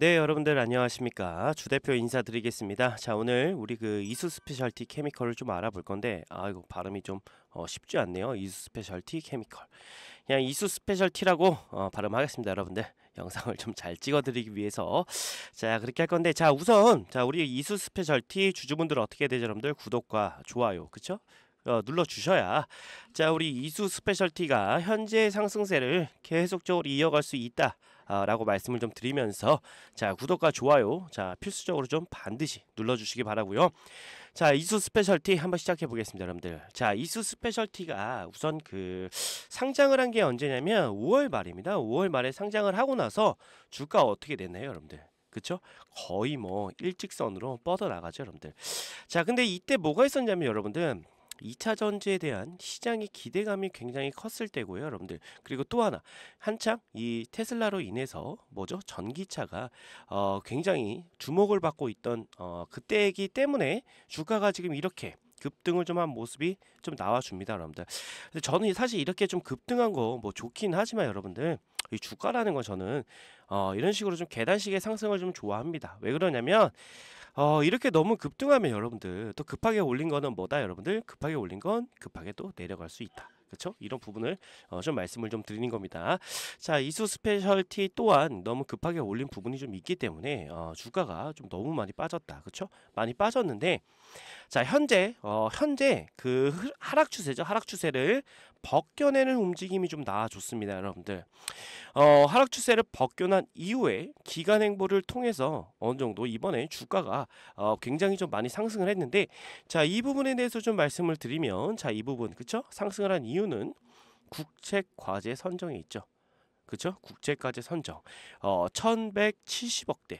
네, 여러분들 안녕하십니까. 주대표 인사드리겠습니다. 자, 오늘 우리 그 이수스페셜티 케미컬을 좀 알아볼 건데, 아, 이거 발음이 좀 쉽지 않네요. 이수스페셜티 케미컬. 그냥 이수스페셜티라고 발음하겠습니다, 여러분들. 영상을 좀 잘 찍어드리기 위해서. 자, 그렇게 할 건데, 자, 우선, 자, 우리 이수스페셜티 주주분들 어떻게 해야 되죠, 여러분들? 구독과 좋아요, 그쵸? 눌러주셔야 자 우리 이수스페셜티가 현재 상승세를 계속적으로 이어갈 수 있다 라고 말씀을 좀 드리면서 자 구독과 좋아요 자 필수적으로 좀 반드시 눌러주시기 바라고요. 자 이수스페셜티 한번 시작해 보겠습니다, 여러분들. 자 이수스페셜티가 우선 그 상장을 한 게 언제냐면 5월 말입니다. 5월 말에 상장을 하고 나서 주가 어떻게 됐나요, 여러분들? 그쵸? 거의 뭐 일직선으로 뻗어나가죠, 여러분들. 자 근데 이때 뭐가 있었냐면 여러분들 2차전지에 대한 시장의 기대감이 굉장히 컸을 때고요, 여러분들. 그리고 또 하나, 한창 이 테슬라로 인해서 뭐죠? 전기차가 굉장히 주목을 받고 있던 그때이기 때문에 주가가 지금 이렇게 급등을 좀 한 모습이 좀 나와줍니다, 여러분들. 근데 저는 사실 이렇게 좀 급등한 거 뭐 좋긴 하지만 여러분들 이 주가라는 건 저는 이런 식으로 좀 계단식의 상승을 좀 좋아합니다. 왜 그러냐면 이렇게 너무 급등하면 여러분들 또 급하게 올린 거는 뭐다, 여러분들? 급하게 올린 건 급하게 또 내려갈 수 있다. 그렇죠? 이런 부분을 좀 말씀을 좀 드리는 겁니다. 자, 이수스페셜티 또한 너무 급하게 올린 부분이 좀 있기 때문에 주가가 좀 너무 많이 빠졌다. 그렇죠? 많이 빠졌는데 자, 현재 그 하락 추세죠. 하락 추세를 벗겨내는 움직임이 좀 나와줬습니다, 여러분들. 하락 추세를 벗겨난 이후에 기간 행보를 통해서 어느 정도 이번에 주가가 굉장히 좀 많이 상승을 했는데 자, 이 부분에 대해서 좀 말씀을 드리면 자, 이 부분 그렇죠? 상승을 한 이유는 국책과제 선정이 있죠. 그렇죠? 국책과제 선정 1170억대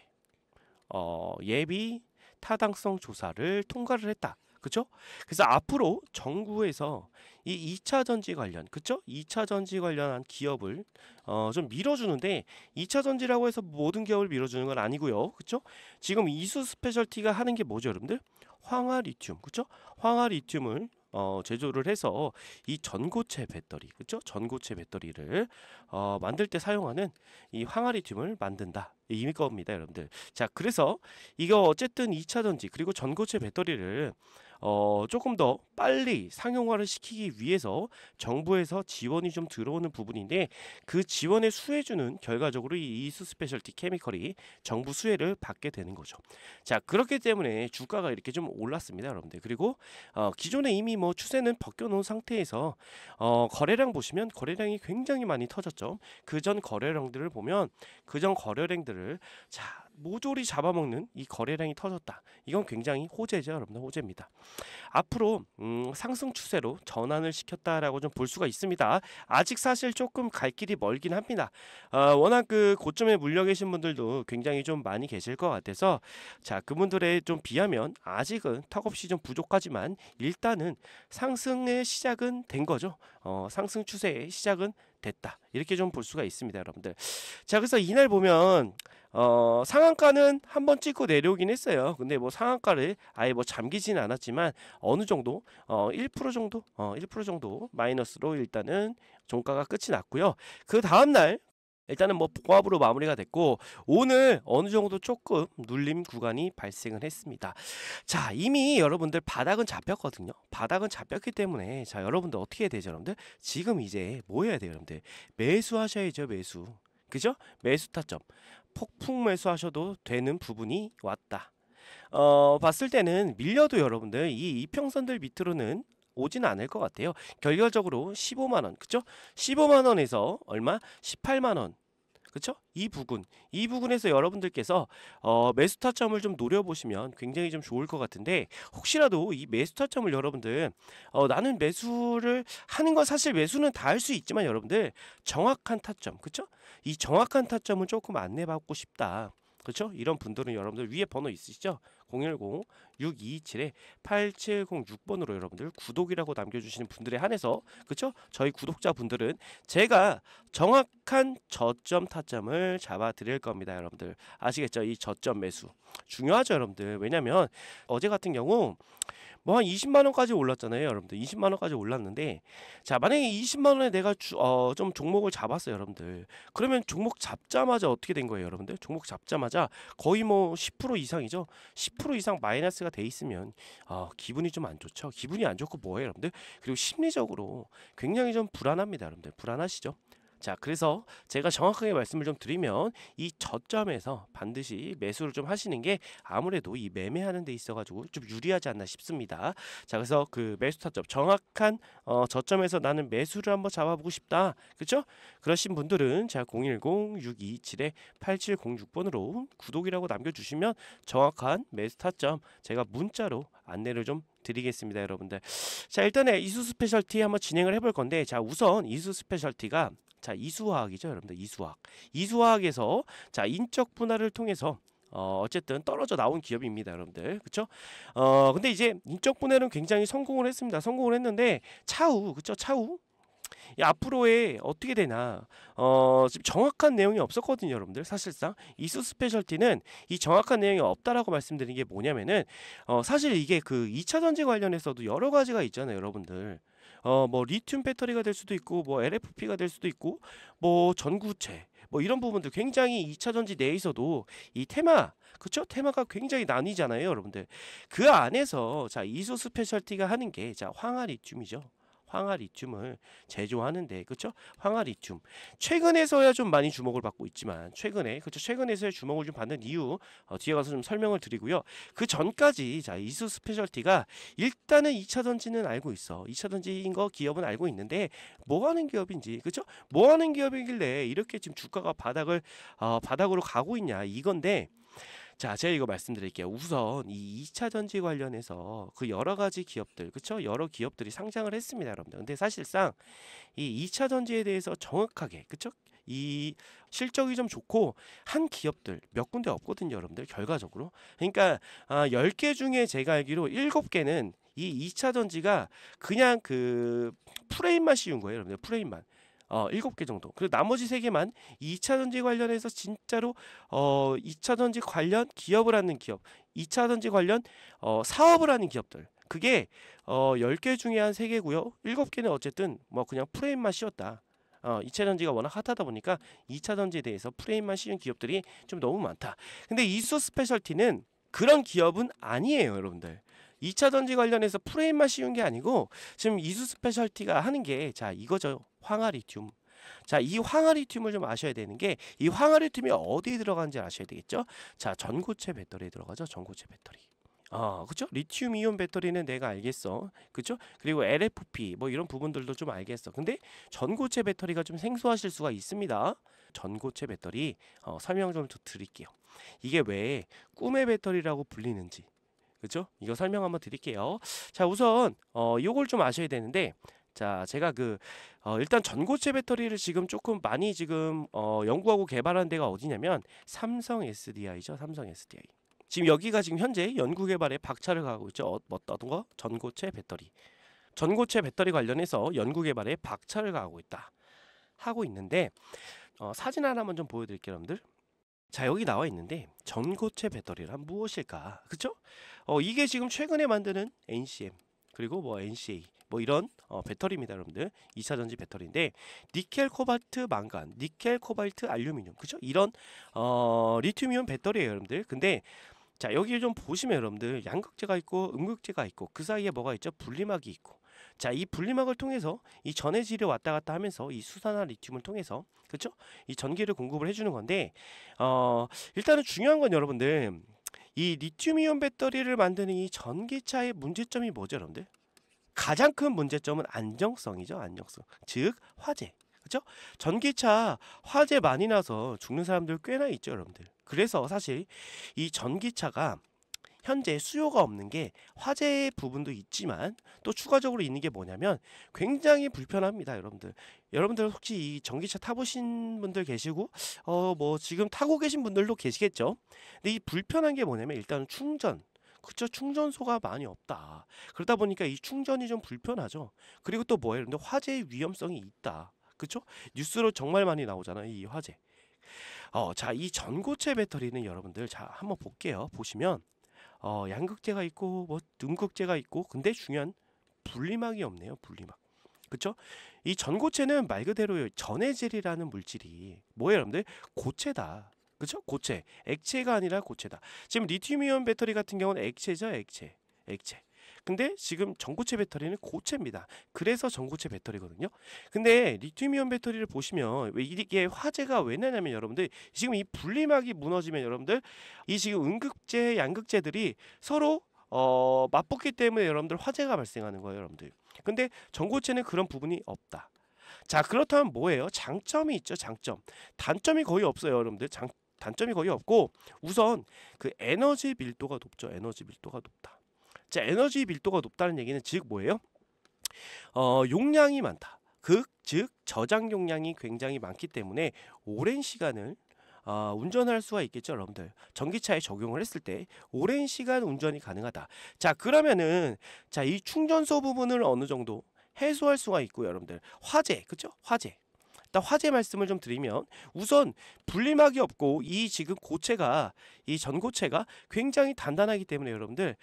예비 타당성 조사를 통과를 했다. 그쵸? 그래서 앞으로 정부에서 이 2차 전지 관련, 그쵸? 2차 전지 관련한 기업을 좀 밀어주는데 2차 전지라고 해서 모든 기업을 밀어주는 건 아니고요. 그쵸? 지금 이수스페셜티가 하는 게 뭐죠, 여러분들? 황화리튬, 그쵸? 황화리튬을 제조를 해서 이 전고체 배터리, 그쵸? 전고체 배터리를 만들 때 사용하는 이 황화리튬을 만든다. 이미 겁니다, 여러분들. 자, 그래서 이거 어쨌든 2차전지 그리고 전고체 배터리를 조금 더 빨리 상용화를 시키기 위해서 정부에서 지원이 좀 들어오는 부분인데 그 지원에 수혜주는 결과적으로 이 이수스페셜티 케미컬이 정부 수혜를 받게 되는 거죠. 자, 그렇기 때문에 주가가 이렇게 좀 올랐습니다, 여러분들. 그리고 기존에 이미 뭐 추세는 벗겨놓은 상태에서 거래량 보시면 거래량이 굉장히 많이 터졌죠. 그전 거래량들을 보면 그전 거래량들을 자 모조리 잡아먹는 이 거래량이 터졌다. 이건 굉장히 호재죠, 여러분들. 호재입니다. 앞으로 상승 추세로 전환을 시켰다라고 좀 볼 수가 있습니다. 아직 사실 조금 갈 길이 멀긴 합니다. 워낙 그 고점에 물려 계신 분들도 굉장히 좀 많이 계실 것 같아서 자 그분들에 좀 비하면 아직은 턱없이 좀 부족하지만 일단은 상승의 시작은 된 거죠. 상승 추세의 시작은 됐다. 이렇게 좀 볼 수가 있습니다, 여러분들. 자, 그래서 이날 보면 상한가는 한번 찍고 내려오긴 했어요. 근데 뭐 상한가를 아예 뭐 잠기지는 않았지만 어느 정도 1% 정도 1% 정도 마이너스로 일단은 종가가 끝이 났고요. 그 다음 날 일단은 뭐 보합으로 마무리가 됐고 오늘 어느 정도 조금 눌림 구간이 발생을 했습니다. 자, 이미 여러분들 바닥은 잡혔거든요. 바닥은 잡혔기 때문에 자, 여러분들 어떻게 해야 되죠, 여러분들? 지금 이제 뭐 해야 돼요, 여러분들? 매수하셔야죠, 매수. 그죠? 매수 타점. 폭풍 매수하셔도 되는 부분이 왔다. 봤을 때는 밀려도 여러분들 이 이평선들 밑으로는 오지는 않을 것 같아요. 결과적으로 15만원, 그쵸? 15만원에서 얼마? 18만원. 그쵸? 이 부근에서 여러분들께서 매수타점을 좀 노려보시면 굉장히 좀 좋을 것 같은데 혹시라도 이 매수타점을 여러분들 나는 매수를 하는 건 사실 매수는 다 할 수 있지만 여러분들 정확한 타점, 그쵸? 이 정확한 타점은 조금 안내받고 싶다. 그렇죠? 이런 분들은 여러분들 위에 번호 있으시죠? 010-6227-8706번으로 여러분들 구독이라고 남겨주시는 분들에 한해서 그렇죠? 저희 구독자분들은 제가 정확한 저점 타점을 잡아드릴 겁니다, 여러분들. 아시겠죠? 이 저점 매수 중요하죠, 여러분들. 왜냐면 어제 같은 경우 뭐 한 20만원까지 올랐잖아요, 여러분들. 20만원까지 올랐는데, 자, 만약에 20만원에 내가 좀 종목을 잡았어요, 여러분들. 그러면 종목 잡자마자 어떻게 된 거예요, 여러분들? 종목 잡자마자 거의 뭐 10% 이상이죠. 10% 이상 마이너스가 돼 있으면 기분이 좀 안 좋죠. 기분이 안 좋고 뭐예요, 여러분들? 그리고 심리적으로 굉장히 좀 불안합니다, 여러분들. 불안하시죠? 자, 그래서 제가 정확하게 말씀을 좀 드리면, 이 저점에서 반드시 매수를 좀 하시는 게 아무래도 이 매매하는 데 있어가지고 좀 유리하지 않나 싶습니다. 자, 그래서 그 매수 타점, 정확한 저점에서 나는 매수를 한번 잡아보고 싶다, 그렇죠? 그러신 분들은 자 010-627-8706번으로 구독이라고 남겨주시면 정확한 매수 타점 제가 문자로 안내를 좀 드리겠습니다, 여러분들. 자, 일단에 이수 스페셜티 한번 진행을 해볼 건데, 자, 우선 이수 스페셜티가 자 이수화학이죠, 여러분들. 이수화학에서 자 인적 분할을 통해서 어쨌든 떨어져 나온 기업입니다, 여러분들. 그쵸? 근데 이제 인적 분할은 굉장히 성공을 했습니다. 성공을 했는데 차후, 그쵸? 차후 이 앞으로의 어떻게 되나, 지금 정확한 내용이 없었거든요, 여러분들. 사실상 이수스페셜티는 이 정확한 내용이 없다라고 말씀드린 게 뭐냐면은, 사실 이게 그 2차 전지 관련해서도 여러 가지가 있잖아요, 여러분들. 뭐 리튬 배터리가 될 수도 있고, 뭐 LFP가 될 수도 있고, 뭐 전구체, 뭐 이런 부분들 굉장히 2차 전지 내에서도 이 테마, 그쵸? 테마가 굉장히 나뉘잖아요, 여러분들. 그 안에서 자 이수스페셜티가 하는 게 자 황화리튬이죠. 황화리튬을 제조하는데, 그렇죠? 황화리튬 최근에서야 좀 많이 주목을 받고 있지만, 최근에, 그렇죠? 최근에서야 주목을 좀 받는 이유 뒤에 가서 좀 설명을 드리고요. 그 전까지 자 이수 스페셜티가 일단은 2차 전지는 알고 있어. 2차 전지인 거 기업은 알고 있는데 뭐 하는 기업인지, 그렇죠? 뭐 하는 기업이길래 이렇게 지금 주가가 바닥으로 가고 있냐, 이건데. 자, 제가 이거 말씀드릴게요. 우선 이 2차 전지 관련해서 그 여러 가지 기업들, 그쵸? 여러 기업들이 상장을 했습니다, 여러분들. 근데 사실상 이 2차 전지에 대해서 정확하게, 그쵸? 이 실적이 좀 좋고 한 기업들 몇 군데 없거든요, 여러분들. 결과적으로. 그러니까 10개 중에 제가 알기로 7개는 이 2차 전지가 그냥 그 프레임만 씌운 거예요, 여러분들. 프레임만. 7개 정도. 그리고 나머지 3개만 2차 전지 관련해서 진짜로 2차 전지 관련 기업을 하는 기업, 2차 전지 관련 사업을 하는 기업들. 그게 10개 중에 한 3개고요. 7개는 어쨌든 뭐 그냥 프레임만 씌웠다. 2차 전지가 워낙 핫하다 보니까 2차 전지에 대해서 프레임만 씌운 기업들이 좀 너무 많다. 근데 이수 스페셜티는 그런 기업은 아니에요, 여러분들. 2차 전지 관련해서 프레임만 씌운 게 아니고, 지금 이수 스페셜티가 하는 게 자 이거죠. 황화리튬. 자, 이 황화리튬을 좀 아셔야 되는 게, 이 황화리튬이 어디에 들어가는지 아셔야 되겠죠? 자, 전고체 배터리에 들어가죠. 전고체 배터리. 그쵸? 리튬 이온 배터리는 내가 알겠어. 그쵸? 그리고 LFP 뭐 이런 부분들도 좀 알겠어. 근데 전고체 배터리가 좀 생소하실 수가 있습니다. 전고체 배터리 설명 좀 드릴게요. 이게 왜 꿈의 배터리라고 불리는지, 그쵸? 이거 설명 한번 드릴게요. 자, 우선 요걸 좀 아셔야 되는데, 자, 제가 일단 전고체 배터리를 지금 조금 많이 지금 연구하고 개발한 데가 어디냐면 삼성SDI죠. 삼성SDI. 지금 여기가 지금 현재 연구 개발에 박차를 가하고 있죠. 어떤 거? 전고체 배터리. 전고체 배터리 관련해서 연구 개발에 박차를 가하고 있다. 하고 있는데, 사진 하나만 좀 보여드릴게요, 여러분들. 자, 여기 나와 있는데 전고체 배터리란 무엇일까? 그쵸? 이게 지금 최근에 만드는 NCM, 그리고 뭐 NCA 뭐 이런 배터리입니다, 여러분들. 2차 전지 배터리인데, 니켈, 코발트, 망간, 니켈, 코발트, 알루미늄, 그죠? 이런 리튬이온 배터리예요, 여러분들. 근데 자, 여기 좀 보시면 여러분들 양극재가 있고 음극재가 있고, 그 사이에 뭐가 있죠? 분리막이 있고. 자, 이 분리막을 통해서 이 전해질이 왔다 갔다 하면서 이 수산화 리튬을 통해서, 그렇죠? 이 전기를 공급을 해주는 건데, 일단은 중요한 건 여러분들, 이 리튬이온 배터리를 만드는 이 전기차의 문제점이 뭐죠, 여러분들? 가장 큰 문제점은 안정성이죠. 안정성, 즉 화재, 그렇죠? 전기차 화재 많이 나서 죽는 사람들 꽤나 있죠, 여러분들. 그래서 사실 이 전기차가 현재 수요가 없는 게 화재 부분도 있지만, 또 추가적으로 있는 게 뭐냐면 굉장히 불편합니다, 여러분들. 여러분들 혹시 이 전기차 타보신 분들 계시고, 뭐 지금 타고 계신 분들도 계시겠죠. 근데 이 불편한 게 뭐냐면, 일단은 충전, 그쵸? 충전소가 많이 없다. 그러다 보니까 이 충전이 좀 불편하죠. 그리고 또 뭐예요? 근데 화재의 위험성이 있다. 그쵸? 뉴스로 정말 많이 나오잖아요, 이 화재. 자, 이 전고체 배터리는 여러분들, 자, 한번 볼게요. 보시면 양극재가 있고 뭐 음극재가 있고, 근데 중요한 분리막이 없네요. 분리막. 그쵸? 이 전고체는 말 그대로 전해질이라는 물질이 뭐예요, 여러분들? 고체다. 그쵸? 고체. 액체가 아니라 고체다. 지금 리튬이온 배터리 같은 경우는 액체죠, 액체. 근데 지금 전고체 배터리는 고체입니다. 그래서 전고체 배터리거든요. 근데 리튬이온 배터리를 보시면 이게 화재가 왜 나냐면, 여러분들 지금 이 분리막이 무너지면 여러분들 이 지금 음극재, 양극재들이 서로 맞붙기 때문에 여러분들 화재가 발생하는 거예요, 여러분들. 근데 전고체는 그런 부분이 없다. 자, 그렇다면 뭐예요? 장점이 있죠, 장점. 단점이 거의 없어요, 여러분들. 단점이 거의 없고, 우선 그 에너지 밀도가 높죠. 에너지 밀도가 높다. 자, 에너지 밀도가 높다는 얘기는 즉 뭐예요? 용량이 많다. 즉 저장 용량이 굉장히 많기 때문에 오랜 시간을 운전할 수가 있겠죠, 여러분들. 전기차에 적용을 했을 때 오랜 시간 운전이 가능하다. 자, 그러면은 자, 이 충전소 부분을 어느 정도 해소할 수가 있고, 여러분들 화재, 그쵸? 화재. 일단 화재 말씀을 좀 드리면, 우선 분리막이 없고 이 지금 고체가, 이 전고체가 굉장히 단단하기 때문에 여러분들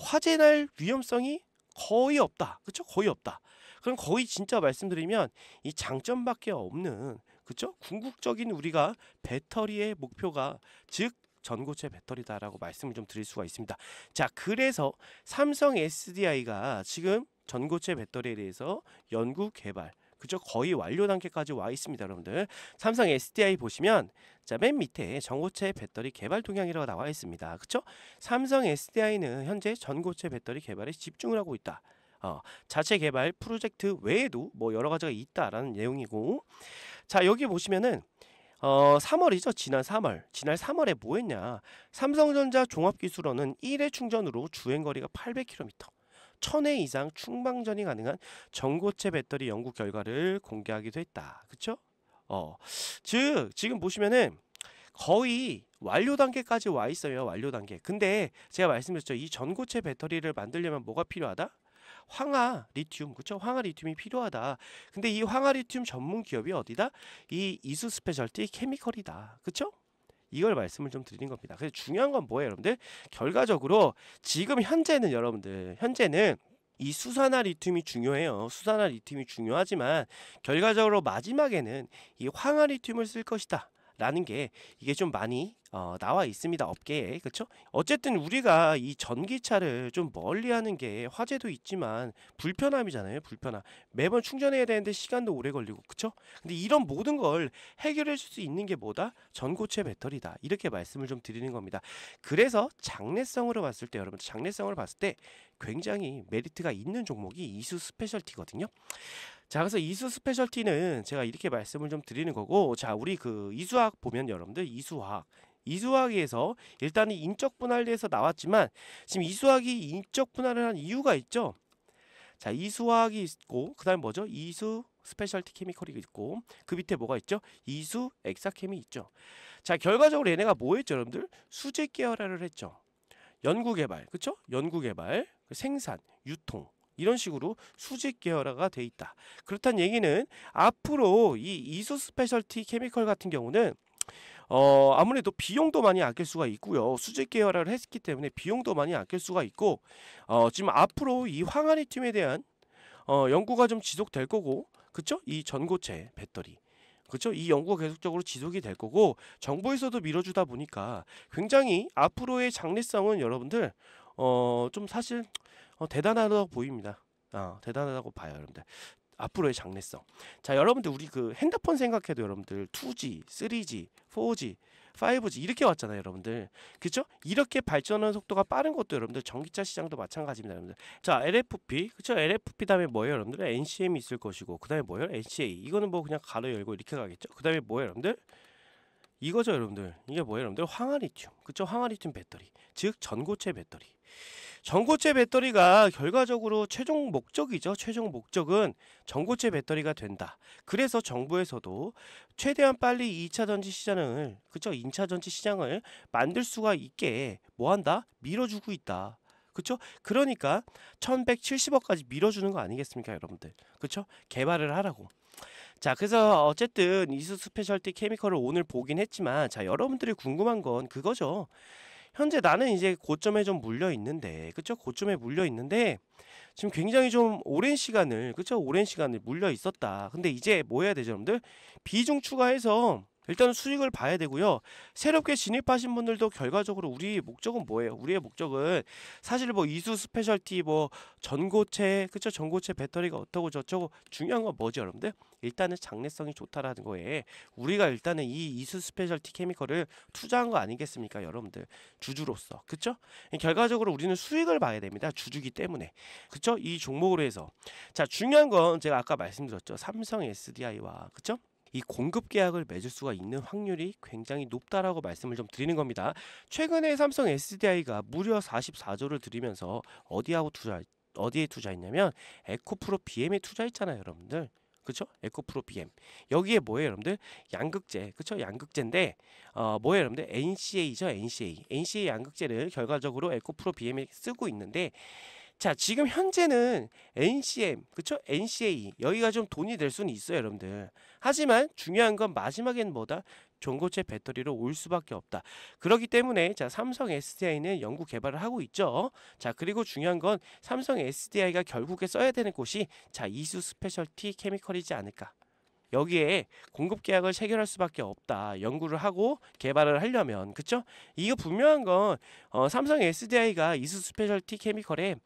화재 날 위험성이 거의 없다. 그쵸? 거의 없다. 그럼 거의 진짜 말씀드리면 이 장점밖에 없는, 그쵸? 궁극적인 우리가 배터리의 목표가 즉 전고체 배터리다라고 말씀을 좀 드릴 수가 있습니다. 자, 그래서 삼성 SDI가 지금 전고체 배터리에 대해서 연구 개발, 그죠? 거의 완료 단계까지 와 있습니다, 여러분들. 삼성 SDI 보시면 자, 맨 밑에 전고체 배터리 개발 동향이라고 나와 있습니다. 그쵸? 삼성 SDI는 현재 전고체 배터리 개발에 집중을 하고 있다. 자체 개발 프로젝트 외에도 뭐 여러 가지가 있다라는 내용이고, 자, 여기 보시면은 3월이죠. 지난 3월에 뭐 했냐? 삼성전자 종합기술원은 1회 충전으로 주행거리가 800km, 1000회 이상 충방전이 가능한 전고체 배터리 연구 결과를 공개하기도 했다. 그쵸? 즉 지금 보시면은 거의 완료 단계까지 와 있어요. 완료 단계. 근데 제가 말씀드렸죠. 이 전고체 배터리를 만들려면 뭐가 필요하다? 황화 리튬, 그쵸? 황화 리튬이 필요하다. 근데 이 황화 리튬 전문 기업이 어디다? 이 이수스페셜티케미컬이다. 그쵸? 이걸 말씀을 좀 드린 겁니다. 그래서 중요한 건 뭐예요, 여러분들? 결과적으로 지금 현재는 여러분들, 현재는 이 수산화 리튬이 중요해요. 수산화 리튬이 중요하지만 결과적으로 마지막에는 이 황화 리튬을 쓸 것이다 라는 게 이게 좀 많이 나와 있습니다, 업계에. 그쵸? 어쨌든 우리가 이 전기차를 좀 멀리하는 게 화재도 있지만 불편함이잖아요, 불편함. 매번 충전해야 되는데 시간도 오래 걸리고, 그쵸? 근데 이런 모든 걸 해결해 줄 수 있는 게 뭐다? 전고체 배터리다. 이렇게 말씀을 좀 드리는 겁니다. 그래서 장래성으로 봤을 때, 여러분 장래성을 봤을 때 굉장히 메리트가 있는 종목이 이수 스페셜티거든요. 자, 그래서 이수 스페셜티는 제가 이렇게 말씀을 좀 드리는 거고, 자, 우리 그 이수화학 보면 여러분들 이수화학에서 일단은 인적 분할에서 나왔지만 지금 이수화학이 인적 분할을 한 이유가 있죠. 자, 이수화학이 있고, 그 다음 뭐죠? 이수 스페셜티 케미컬이 있고, 그 밑에 뭐가 있죠? 이수 엑사케미 있죠. 자, 결과적으로 얘네가 뭐 했죠, 여러분들? 수제 계열화를 했죠. 연구개발, 그쵸? 연구개발, 생산, 유통, 이런 식으로 수직 계열화가 돼 있다. 그렇다는 얘기는 앞으로 이 이수스페셜티 케미컬 같은 경우는 아무래도 비용도 많이 아낄 수가 있고요. 수직 계열화를 했기 때문에 비용도 많이 아낄 수가 있고, 지금 앞으로 이 황화리튬에 대한 연구가 좀 지속될 거고, 그쵸? 이 전고체 배터리, 그쵸? 이 연구가 계속적으로 지속이 될 거고, 정부에서도 밀어주다 보니까 굉장히 앞으로의 장래성은 여러분들 좀 사실 대단하다고 보입니다. 대단하다고 봐요, 여러분들. 앞으로의 장래성. 자, 여러분들 우리 그 핸드폰 생각해도 여러분들 2G, 3G, 4G, 5G 이렇게 왔잖아요, 여러분들. 그쵸? 이렇게 발전하는 속도가 빠른 것도 여러분들 전기차 시장도 마찬가지입니다, 여러분들. 자, LFP, 그쵸? LFP 다음에 뭐예요, 여러분들? NCM이 있을 것이고, 그 다음에 뭐예요? NCA. 이거는 뭐 그냥 가로 열고 이렇게 가겠죠? 그 다음에 뭐예요, 여러분들? 이거죠, 여러분들. 이게 뭐예요, 여러분들? 황화리튬, 그쵸? 황화리튬 배터리, 즉 전고체 배터리. 전고체 배터리가 결과적으로 최종 목적이죠. 최종 목적은 전고체 배터리가 된다. 그래서 정부에서도 최대한 빨리 2차전지 시장을, 그쵸? 2차전지 시장을 만들 수가 있게 뭐한다? 밀어주고 있다. 그쵸? 그러니까 1170억까지 밀어주는 거 아니겠습니까, 여러분들? 그쵸? 개발을 하라고. 자, 그래서 어쨌든 이수 스페셜티 케미컬을 오늘 보긴 했지만, 자, 여러분들이 궁금한 건 그거죠. 현재 나는 이제 고점에 좀 물려 있는데, 그쵸? 고점에 물려 있는데 지금 굉장히 좀 오랜 시간을, 그쵸? 오랜 시간을 물려 있었다. 근데 이제 뭐 해야 되죠, 여러분들? 비중 추가해서 일단 수익을 봐야 되고요. 새롭게 진입하신 분들도 결과적으로 우리 목적은 뭐예요? 우리의 목적은 사실 뭐 이수 스페셜티, 뭐 전고체, 그쵸? 전고체 배터리가 어떻고 저쩌고 중요한 건 뭐죠, 여러분들? 일단은 장래성이 좋다라는 거에 우리가 일단은 이 이수 스페셜티 케미컬을 투자한 거 아니겠습니까, 여러분들? 주주로서, 그쵸? 결과적으로 우리는 수익을 봐야 됩니다. 주주기 때문에, 그쵸? 이 종목으로 해서. 자, 중요한 건 제가 아까 말씀드렸죠. 삼성 SDI와, 그쵸? 이 공급 계약을 맺을 수가 있는 확률이 굉장히 높다라고 말씀을 좀 드리는 겁니다. 최근에 삼성 SDI가 무려 44조를 들이면서 어디에 투자했냐면 에코프로 BM에 투자했잖아요, 여러분들. 그쵸? 에코프로 BM. 여기에 뭐예요, 여러분들? 양극재. 그쵸? 양극재인데, 뭐예요, 여러분들? NCA죠, NCA. NCA 양극재를 결과적으로 에코프로 BM에 쓰고 있는데, 자, 지금 현재는 NCM, 그쵸? NCA, 여기가 좀 돈이 될 수는 있어요, 여러분들. 하지만 중요한 건 마지막엔 뭐다? 전고체 배터리로 올 수밖에 없다. 그렇기 때문에 자, 삼성 SDI는 연구 개발을 하고 있죠. 자, 그리고 중요한 건 삼성 SDI가 결국에 써야 되는 곳이 자, 이수 스페셜티 케미컬이지 않을까. 여기에 공급 계약을 체결할 수밖에 없다. 연구를 하고 개발을 하려면, 그쵸? 이거 분명한 건 삼성 SDI가 이수 스페셜티 케미컬에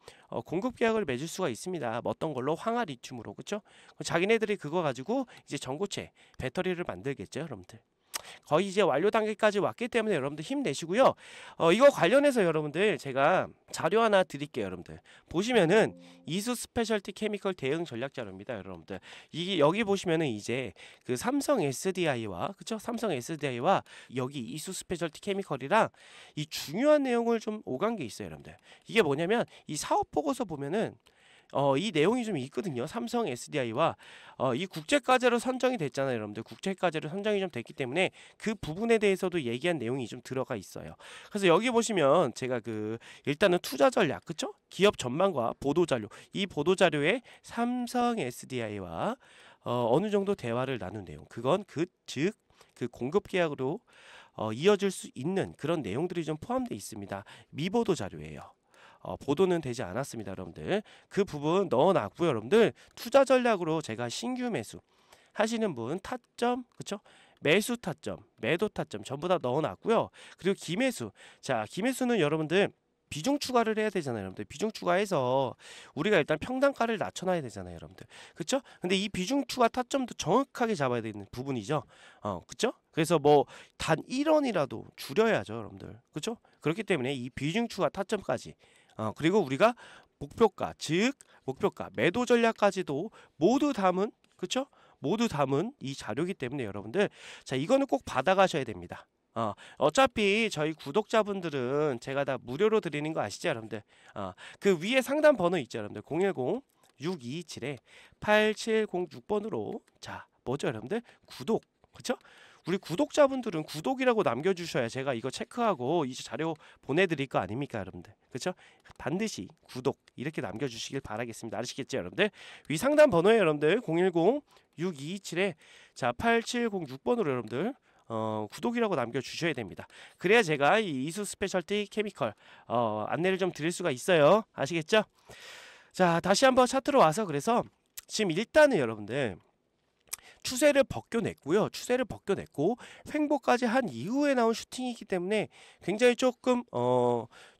공급 계약을 맺을 수가 있습니다. 어떤 걸로? 황화 리튬으로, 그쵸? 자기네들이 그거 가지고 이제 전고체 배터리를 만들겠죠, 여러분들. 거의 이제 완료 단계까지 왔기 때문에 여러분들 힘내시고요. 이거 관련해서 여러분들 제가 자료 하나 드릴게요, 여러분들. 보시면은 이수 스페셜티 케미컬 대응 전략 자료입니다, 여러분들. 이게 여기 보시면은 이제 그 삼성 SDI와, 그쵸? 삼성 SDI와 여기 이수 스페셜티 케미컬이랑 이 중요한 내용을 좀 오간 게 있어요, 여러분들. 이게 뭐냐면 이 사업 보고서 보면은 이 내용이 좀 있거든요. 삼성 SDI와 이 국제과제로 선정이 됐잖아요, 여러분들. 국제과제로 선정이 좀 됐기 때문에 그 부분에 대해서도 얘기한 내용이 좀 들어가 있어요. 그래서 여기 보시면 제가 그 일단은 투자 전략, 그쵸? 기업 전망과 보도자료, 이 보도자료에 삼성 SDI와 어느 정도 대화를 나눈 내용, 그건 즉 그 공급 계약으로 이어질 수 있는 그런 내용들이 좀 포함되어 있습니다. 미보도 자료예요. 보도는 되지 않았습니다, 여러분들. 그 부분 넣어놨고요, 여러분들. 투자 전략으로 제가 신규 매수 하시는 분 타점, 그쵸? 매수 타점, 매도 타점 전부 다 넣어놨고요. 그리고 기매수. 자, 기매수는 여러분들 비중 추가를 해야 되잖아요, 여러분들. 비중 추가해서 우리가 일단 평단가를 낮춰놔야 되잖아요, 여러분들. 그쵸? 근데 이 비중 추가 타점도 정확하게 잡아야 되는 부분이죠. 그쵸? 그래서 뭐 단 1원이라도 줄여야죠, 여러분들. 그쵸? 그렇기 때문에 이 비중 추가 타점까지, 그리고 우리가 목표가, 즉 목표가, 매도 전략까지도 모두 담은, 그쵸? 모두 담은 이 자료이기 때문에 여러분들, 자, 이거는 꼭 받아가셔야 됩니다. 어차피 저희 구독자분들은 제가 다 무료로 드리는 거 아시죠, 여러분들? 그 위에 상담 번호 있죠, 여러분들? 010-6227-8706번으로 자, 뭐죠, 여러분들? 구독, 그쵸? 우리 구독자분들은 구독이라고 남겨주셔야 제가 이거 체크하고 이제 자료 보내드릴 거 아닙니까, 여러분들? 그쵸? 반드시 구독 이렇게 남겨주시길 바라겠습니다. 아시겠죠, 여러분들? 위 상담 번호에 여러분들 010-6227-8706번으로 여러분들 구독이라고 남겨주셔야 됩니다. 그래야 제가 이 이수 스페셜티 케미컬 안내를 좀 드릴 수가 있어요. 아시겠죠? 자, 다시 한번 차트로 와서, 그래서 지금 일단은 여러분들 추세를 벗겨냈고요. 추세를 벗겨냈고 횡보까지 한 이후에 나온 슈팅이기 때문에 굉장히 조금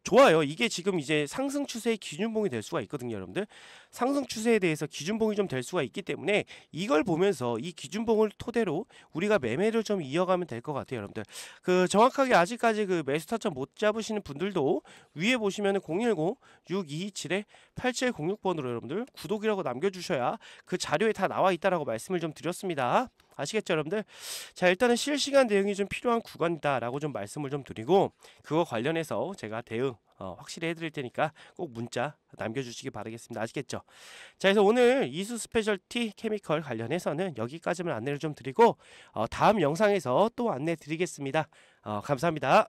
좋아요. 이게 지금 이제 상승 추세의 기준봉이 될 수가 있거든요, 여러분들. 상승 추세에 대해서 기준봉이 좀 될 수가 있기 때문에 이걸 보면서 이 기준봉을 토대로 우리가 매매를 좀 이어가면 될 것 같아요, 여러분들. 그 정확하게 아직까지 그 매수 타점 못 잡으시는 분들도 위에 보시면은 010-6227-8706번으로 여러분들 구독이라고 남겨주셔야 그 자료에 다 나와 있다라고 말씀을 좀 드렸습니다. 아시겠죠, 여러분들? 자, 일단은 실시간 대응이 좀 필요한 구간이다라고 좀 말씀을 좀 드리고, 그거 관련해서 제가 대응 확실히 해드릴 테니까 꼭 문자 남겨주시기 바라겠습니다. 아시겠죠? 자, 그래서 오늘 이수 스페셜티 케미컬 관련해서는 여기까지만 안내를 좀 드리고 다음 영상에서 또 안내 드리겠습니다. 감사합니다.